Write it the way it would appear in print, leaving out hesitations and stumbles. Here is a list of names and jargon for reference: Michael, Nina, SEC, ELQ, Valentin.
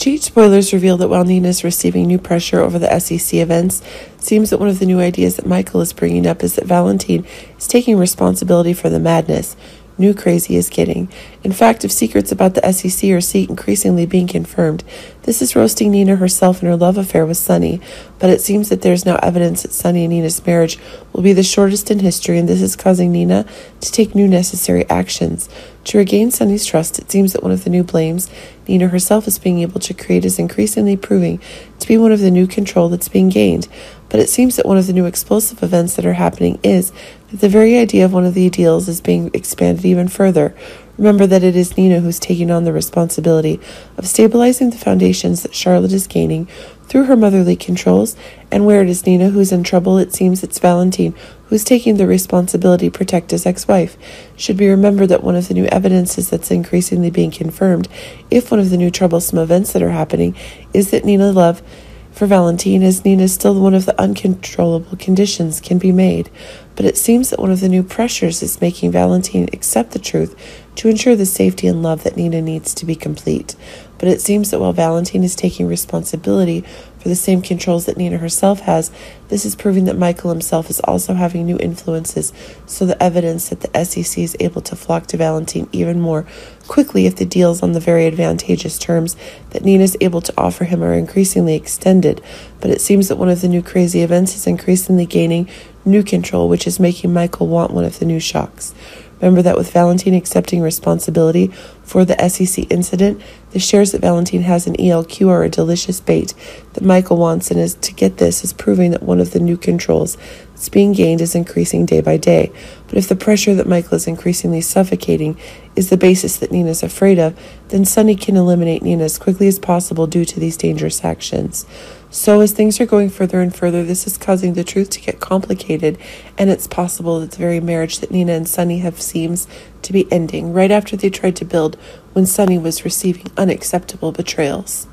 Cheat spoilers reveal that while Nina is receiving new pressure over the SEC events, it seems that one of the new ideas that Michael is bringing up is that Valentin is taking responsibility for the madness. New crazy is kidding. In fact, if secrets about the SEC are increasingly being confirmed, this is roasting Nina herself in her love affair with Sunny, but it seems that there is now evidence that Sunny and Nina's marriage will be the shortest in history, and this is causing Nina to take new necessary actions. To regain Sunny's trust, it seems that one of the new blames Nina herself is being able to create is increasingly proving to be one of the new control that's being gained. But it seems that one of the new explosive events that are happening is that the very idea of one of the ideals is being expanded even further. Remember that it is Nina who's taking on the responsibility of stabilizing the foundations that Charlotte is gaining through her motherly controls, and where it is Nina who's in trouble, it seems it's Valentin who's taking the responsibility to protect his ex-wife. It should be remembered that one of the new evidences that's increasingly being confirmed, if one of the new troublesome events that are happening, is that Nina's love for Valentin, as Nina is still one of the uncontrollable conditions, can be made. But it seems that one of the new pressures is making Valentin accept the truth to ensure the safety and love that Nina needs to be complete. But it seems that while Valentin is taking responsibility for the same controls that Nina herself has, this is proving that Michael himself is also having new influences, so the evidence that the SEC is able to flock to Valentin even more quickly if the deals on the very advantageous terms that Nina is able to offer him are increasingly extended. But it seems that one of the new crazy events is increasingly gaining new control, which is making Michael want one of the new shocks. Remember that with Valentin accepting responsibility for the SEC incident, the shares that Valentin has in ELQ are a delicious bait that Michael wants, and is to get this is proving that one of the new controls that's being gained is increasing day by day. But if the pressure that Michael is increasingly suffocating is the basis that Nina is afraid of, then Sunny can eliminate Nina as quickly as possible due to these dangerous actions. So as things are going further and further, this is causing the truth to get complicated, and it's possible that the very marriage that Nina and Sunny have seems to be ending right after they tried to build when Sunny was receiving unacceptable betrayals.